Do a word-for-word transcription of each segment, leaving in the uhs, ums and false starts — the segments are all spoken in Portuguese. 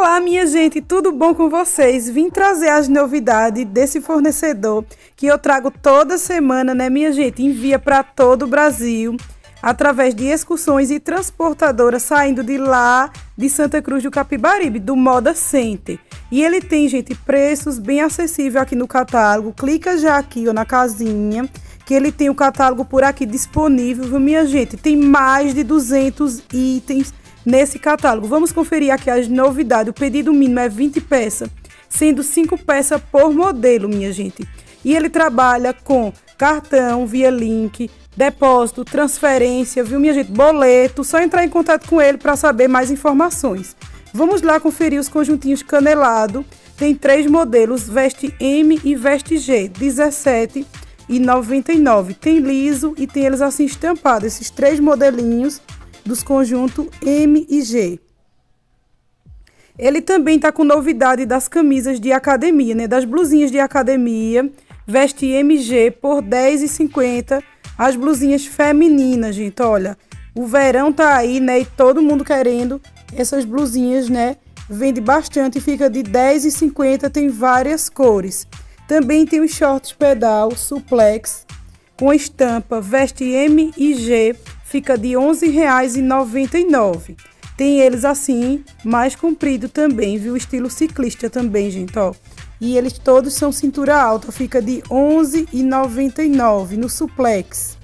Olá, minha gente, tudo bom com vocês? Vim trazer as novidades desse fornecedor que eu trago toda semana, né, minha gente? Envia para todo o Brasil através de excursões e transportadoras saindo de lá de Santa Cruz do Capibaribe, do Moda Center. E ele tem, gente, preços bem acessíveis aqui no catálogo. Clica já aqui ou na casinha que ele tem o catálogo por aqui disponível, viu, minha gente? Tem mais de duzentos itens nesse catálogo. Vamos conferir aqui as novidades. O pedido mínimo é vinte peças, sendo cinco peças por modelo, minha gente. E ele trabalha com cartão, via link, depósito, transferência, viu, minha gente? Boleto. Só entrar em contato com ele para saber mais informações. Vamos lá conferir os conjuntinhos canelado. Tem três modelos, veste M e veste G, dezessete e noventa e nove. Tem liso e tem eles assim estampados, esses três modelinhos dos conjuntos M e G. Ele também tá com novidade das camisas de academia, né? Das blusinhas de academia, veste M G por dez e cinquenta. As blusinhas femininas, gente, olha, o verão tá aí, né? E todo mundo querendo essas blusinhas, né? Vende bastante, fica de dez e cinquenta, tem várias cores. Também tem os shorts pedal, suplex, com estampa, veste M e G, fica de onze reais e noventa e nove. Tem eles assim, mais comprido também, viu? Estilo ciclista também, gente, ó. E eles todos são cintura alta, fica de onze reais e noventa e nove no suplex.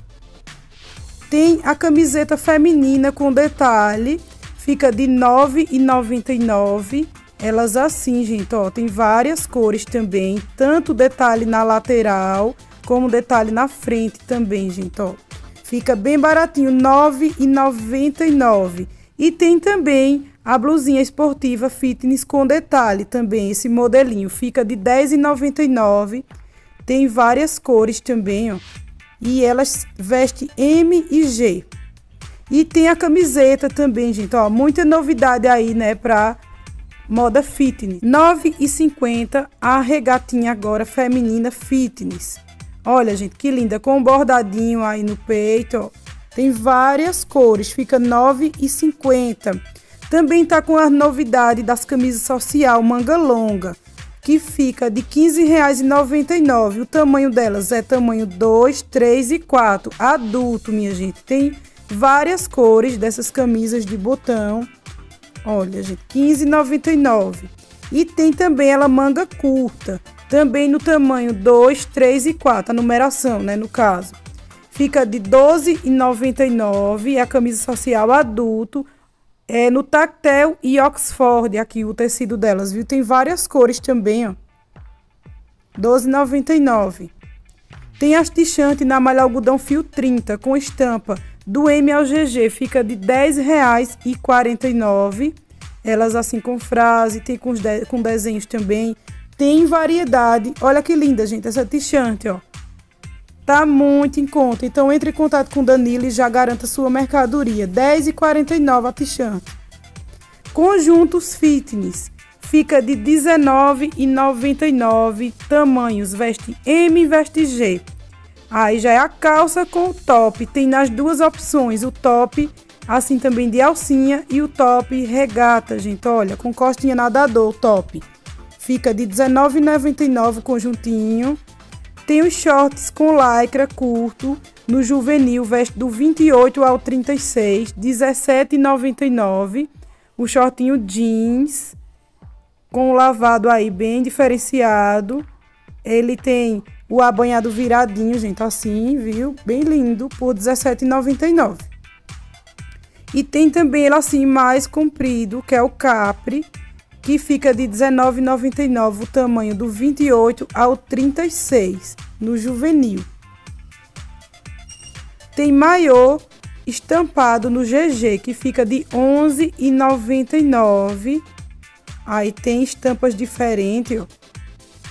Tem a camiseta feminina com detalhe, fica de nove reais e noventa e nove. Elas assim, gente, ó, tem várias cores também, tanto detalhe na lateral, como detalhe na frente também, gente, ó. Fica bem baratinho, nove reais e noventa e nove. E tem também a blusinha esportiva fitness com detalhe também, esse modelinho, fica de dez reais e noventa e nove. Tem várias cores também, ó. E elas vestem M e G. E tem a camiseta também, gente, ó, muita novidade aí, né, pra moda fitness, nove reais e cinquenta a regatinha agora feminina fitness. Olha, gente, que linda, com um bordadinho aí no peito, ó. Tem várias cores, fica nove reais e cinquenta. Também tá com a novidade das camisas social manga longa, que fica de quinze reais e noventa e nove. O tamanho delas é tamanho dois, três e quatro, adulto, minha gente. Tem várias cores dessas camisas de botão. Olha, gente, quinze reais e noventa e nove. E tem também ela manga curta, também no tamanho dois, três e quatro, a numeração, né, no caso. Fica de doze reais e noventa e nove, é a camisa social adulto, é no tactel e Oxford, aqui o tecido delas, viu? Tem várias cores também, ó. doze reais e noventa e nove. Tem as t-shirt na malha algodão fio trinta com estampa do M ao G G, fica de dez reais e quarenta e nove. Elas assim com frase, tem com, de com desenhos também. Tem variedade. Olha que linda, gente, essa t-shirt, ó. Tá muito em conta. Então entre em contato com o Danilo e já garanta sua mercadoria. dez reais e quarenta e nove a t-shirt. Conjuntos fitness. Fica de dezenove reais e noventa e nove. Tamanhos veste M e veste G. Aí já é a calça com o top, tem nas duas opções, o top assim também de alcinha e o top regata, gente, olha, com costinha nadador o top. Fica de dezenove reais e noventa e nove o conjuntinho. Tem os shorts com lycra curto, no juvenil, veste do vinte e oito ao trinta e seis, dezessete reais e noventa e nove. O shortinho jeans, com o lavado aí bem diferenciado. Ele tem o abanhado viradinho, gente, assim, viu? Bem lindo, por dezessete reais e noventa e nove. E tem também ele assim, mais comprido, que é o capri, que fica de dezenove reais e noventa e nove, o tamanho do vinte e oito ao trinta e seis, no juvenil. Tem maiô estampado no G G, que fica de onze reais e noventa e nove. Aí tem estampas diferentes, ó.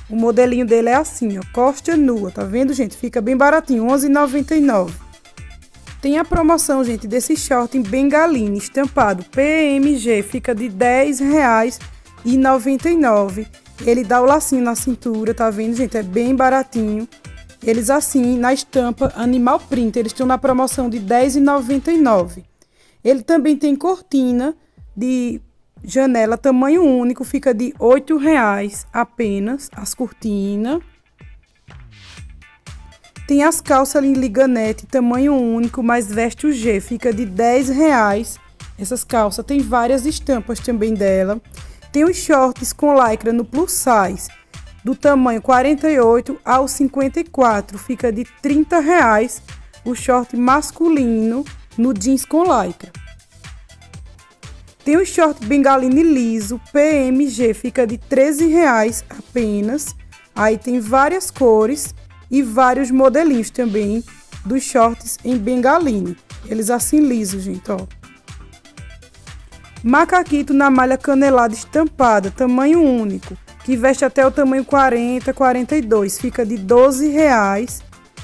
O modelinho dele é assim, ó, costa nua, tá vendo, gente? Fica bem baratinho, onze reais e noventa e nove. Tem a promoção, gente, desse short em bengaline, estampado P M G, fica de dez reais e noventa e nove. Ele dá o lacinho na cintura, tá vendo, gente? É bem baratinho. Eles assim, na estampa animal print, eles estão na promoção de dez reais e noventa e nove. Ele também tem cortina de Janela tamanho único fica de oito reais apenas, as cortinas. Tem as calças em liganete tamanho único, mas veste o G, fica de dez reais. Essas calças tem várias estampas também dela. Tem os shorts com lycra no plus size, do tamanho quarenta e oito ao cinquenta e quatro, fica de trinta reais. O short masculino no jeans com lycra. Tem o short bengaline liso, P M G, fica de treze reais apenas. Aí tem várias cores e vários modelinhos também dos shorts em bengaline. Eles assim lisos, gente, ó. Macaquito na malha canelada estampada, tamanho único, que veste até o tamanho quarenta, quarenta e dois, fica de doze reais.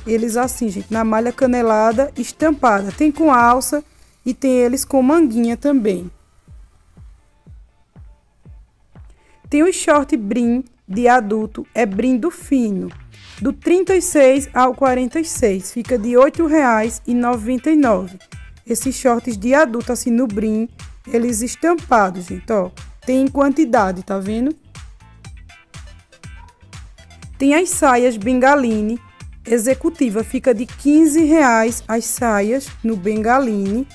Eles assim, gente, na malha canelada estampada. Tem com alça e tem eles com manguinha também. Tem o short brim de adulto, é brim do fino, do trinta e seis ao quarenta e seis, fica de oito reais e noventa e nove. Esses shorts de adulto, assim, no brim, eles estampados, gente, ó, tem em quantidade, tá vendo? Tem as saias bengaline executiva, fica de quinze reais as saias no bengaline.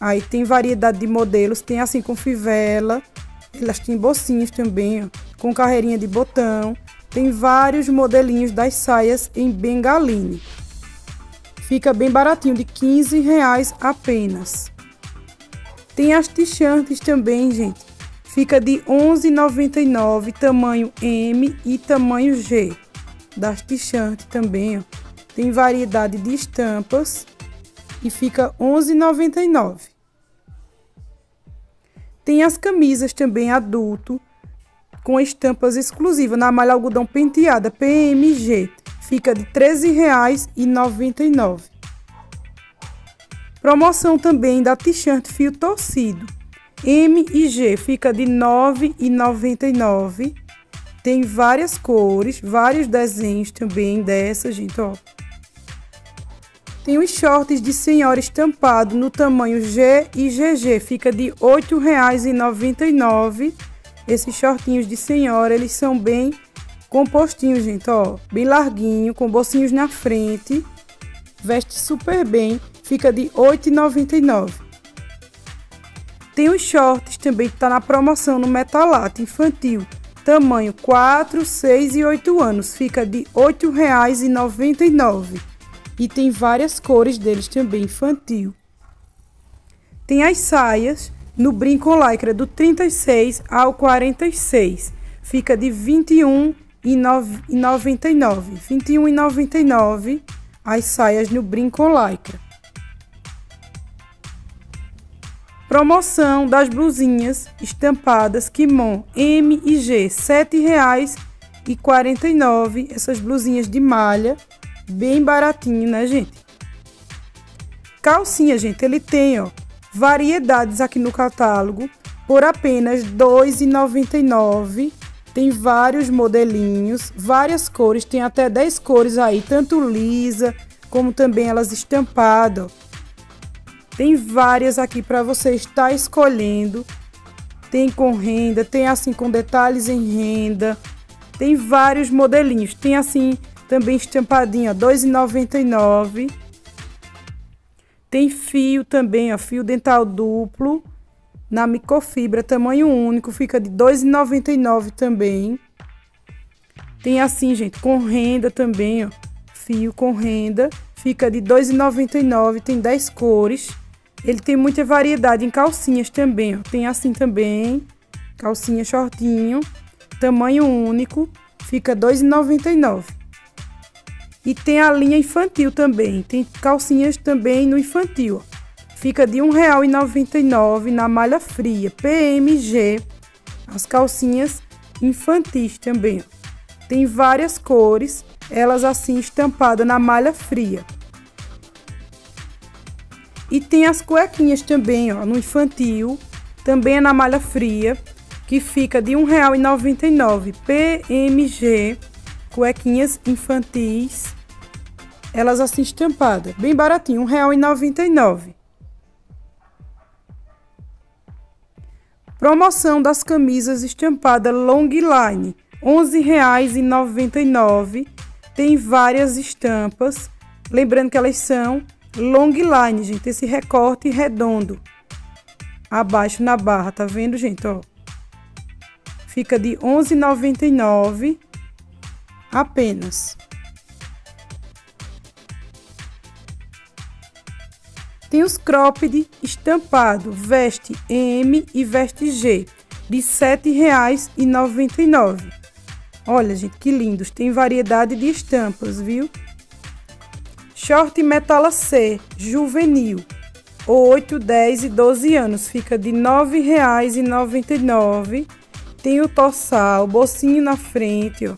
Aí tem variedade de modelos, tem assim com fivela. Elas têm bolsinhas também, ó, com carreirinha de botão. Tem vários modelinhos das saias em bengaline. Fica bem baratinho, de quinze reais apenas. Tem as t-shirts também, gente. Fica de onze reais e noventa e nove, tamanho M e tamanho G. Das t-shirts também, ó. Tem variedade de estampas e fica onze reais e noventa e nove. Tem as camisas também adulto, com estampas exclusivas, na malha algodão penteada, P M G, fica de treze reais e noventa e nove. Promoção também da t-shirt fio torcido, M e G, fica de nove reais e noventa e nove. Tem várias cores, vários desenhos também dessa, gente, ó. Tem os shorts de senhora estampado no tamanho G e G G, fica de oito reais e noventa e nove. Esses shortinhos de senhora, eles são bem compostinhos, gente, ó, bem larguinho, com bolsinhos na frente. Veste super bem, fica de oito reais e noventa e nove. Tem os shorts também que tá na promoção no Metalato infantil, tamanho quatro, seis e oito anos, fica de oito reais e noventa e nove. E tem várias cores deles também, infantil. Tem as saias no brim com lycra do trinta e seis ao quarenta e seis. Fica de vinte e um reais e noventa e nove. vinte e um reais e noventa e nove as saias no brim com lycra. Promoção das blusinhas estampadas kimono M e G, sete reais e quarenta e nove. Essas blusinhas de malha, bem baratinho, né, gente? Calcinha, gente, ele tem, ó, variedades aqui no catálogo por apenas dois reais e noventa e nove. Tem vários modelinhos, várias cores, tem até dez cores aí, tanto lisa como também elas estampadas. Tem várias aqui para você estar escolhendo. Tem com renda, tem assim com detalhes em renda. Tem vários modelinhos, tem assim também estampadinha, ó, dois reais e noventa e nove. Tem fio também, ó, fio dental duplo, na microfibra, tamanho único, fica de dois reais e noventa e nove também. Tem assim, gente, com renda também, ó, fio com renda, fica de dois reais e noventa e nove, tem dez cores. Ele tem muita variedade em calcinhas também, ó, tem assim também, calcinha shortinho, tamanho único, fica dois reais e noventa e nove. E tem a linha infantil também, tem calcinhas também no infantil, ó. Fica de um real e noventa e nove na malha fria, P M G, as calcinhas infantis também, ó. Tem várias cores, elas assim estampadas na malha fria. E tem as cuequinhas também, ó, no infantil, também é na malha fria, que fica de um real e noventa e nove, P M G. Cuequinhas infantis, elas assim estampadas, bem baratinho, R$ um real e noventa e nove. Promoção das camisas estampada long line, onze reais e noventa e nove centavos. Tem várias estampas, lembrando que elas são long line, gente, esse recorte redondo. Abaixo na barra, tá vendo, gente, ó? Fica de onze reais e noventa e nove centavos apenas. Tem os cropped estampado, veste M e veste G, de sete reais e noventa e nove centavos. Olha, gente, que lindos. Tem variedade de estampas, viu? Short metala C, juvenil, oito, dez e doze anos. Fica de nove reais e noventa e nove centavos. Tem o torçal, bolsinho na frente, ó.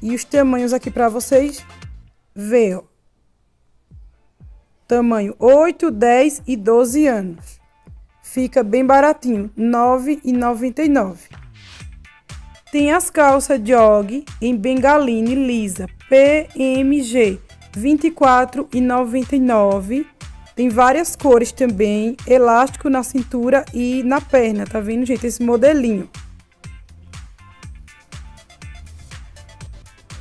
E os tamanhos aqui para vocês ver, ó. Tamanho oito, dez e doze anos. Fica bem baratinho, nove reais e noventa e nove centavos. Tem as calças jog em bengaline lisa, P M G, vinte e quatro reais e noventa e nove centavos. Tem várias cores também, elástico na cintura e na perna, tá vendo, gente? Esse modelinho.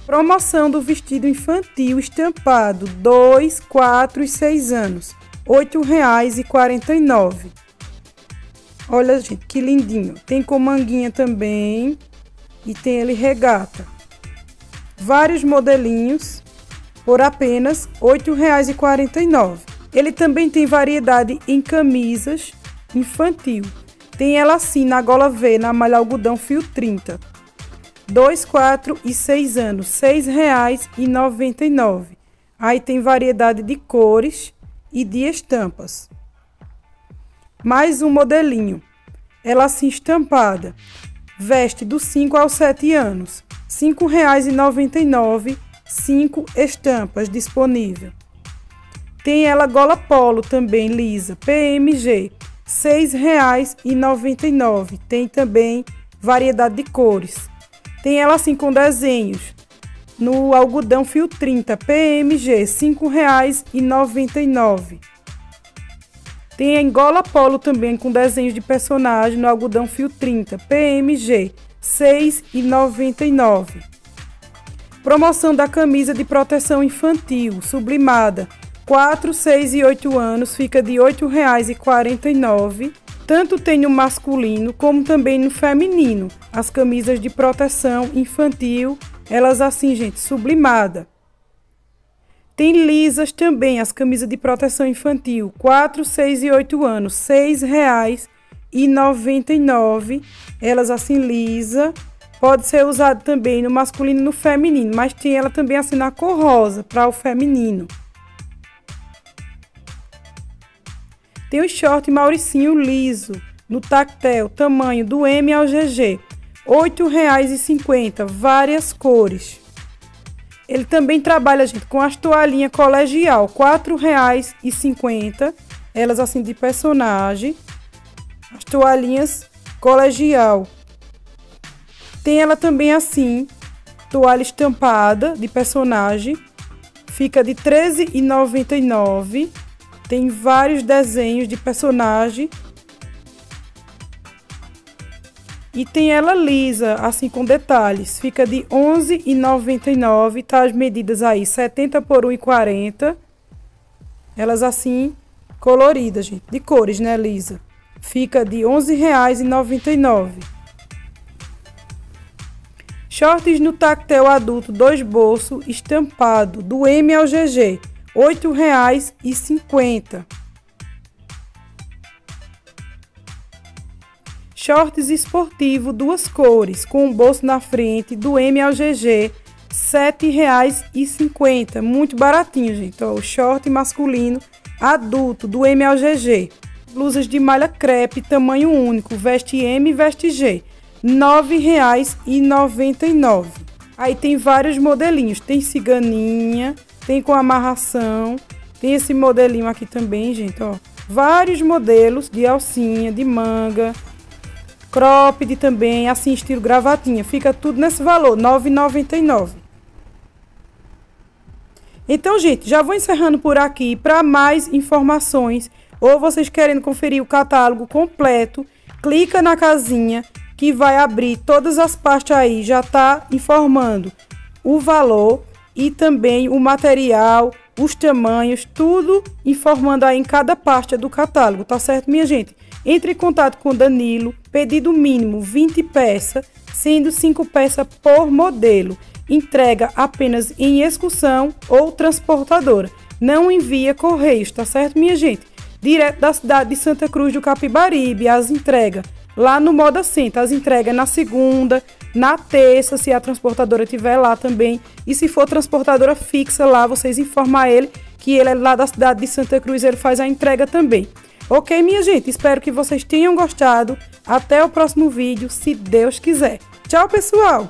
Promoção do vestido infantil estampado dois, quatro e seis anos, oito reais e quarenta e nove centavos. Olha, gente, que lindinho. Tem com manguinha também e tem ele regata. Vários modelinhos por apenas oito reais e quarenta e nove centavos. Ele também tem variedade em camisas infantil. Tem ela assim na gola V, na malha algodão fio trinta. dois, quatro e seis anos, seis reais e noventa e nove centavos. Aí tem variedade de cores e de estampas. Mais um modelinho. Ela assim estampada. Veste do cinco aos sete anos, cinco reais e noventa e nove centavos, cinco estampas disponível. Tem ela gola polo também lisa, P M G, seis reais e noventa e nove centavos. Tem também variedade de cores. Tem ela assim com desenhos no algodão fio trinta, P M G, cinco reais e noventa e nove centavos. Tem a gola polo também com desenhos de personagem no algodão fio trinta, P M G, seis reais e noventa e nove centavos. Promoção da camisa de proteção infantil sublimada, quatro, seis e oito anos, fica de oito reais e quarenta e nove centavos. Tanto tem no masculino como também no feminino. As camisas de proteção infantil, elas assim, gente, sublimada. Tem lisas também, as camisas de proteção infantil, quatro, seis e oito anos, seis reais e noventa e nove centavos. Elas assim lisa, pode ser usada também no masculino e no feminino, mas tem ela também assim na cor rosa para o feminino. Tem o short Mauricinho liso, no tactel, tamanho do M ao G G, oito reais e cinquenta centavos, várias cores. Ele também trabalha, gente, com as toalhinhas colegial, quatro reais e cinquenta centavos, elas assim de personagem, as toalhinhas colegial. Tem ela também assim, toalha estampada de personagem, fica de treze reais e noventa e nove centavos. Tem vários desenhos de personagem. E tem ela lisa, assim com detalhes. Fica de onze reais e noventa e nove centavos. Tá as medidas aí, setenta por um e quarenta. Elas assim, coloridas, gente. De cores, né, lisa? Fica de onze reais e noventa e nove centavos. Shorts no tactel adulto, dois bolsos, estampado, do M ao G G. oito reais e cinquenta centavos. Shorts esportivo, duas cores, com um bolso na frente, do M ao G G, sete reais e cinquenta centavos. Muito baratinho, gente. Ó, o short masculino adulto, do M ao G G. Blusas de malha crepe, tamanho único, veste M e veste G, nove reais e noventa e nove centavos. Aí tem vários modelinhos, tem ciganinha, tem com amarração, tem esse modelinho aqui também, gente, ó. Vários modelos de alcinha, de manga, cropped também, assim, estilo gravatinha. Fica tudo nesse valor, nove reais e noventa e nove centavos. Então, gente, já vou encerrando por aqui. Para mais informações, ou vocês querendo conferir o catálogo completo, clica na casinha que vai abrir todas as partes aí, já tá informando o valor e também o material, os tamanhos, tudo informando aí em cada parte do catálogo, tá certo, minha gente? Entre em contato com o Danilo, pedido mínimo vinte peças, sendo cinco peças por modelo. Entrega apenas em excursão ou transportadora. Não envia correios, tá certo, minha gente? Direto da cidade de Santa Cruz do Capibaribe, as entregas lá no Moda Center. As entregas na segunda, na terça, se a transportadora estiver lá também. E se for transportadora fixa lá, vocês informam ele que ele é lá da cidade de Santa Cruz, ele faz a entrega também. Ok, minha gente? Espero que vocês tenham gostado. Até o próximo vídeo, se Deus quiser. Tchau, pessoal!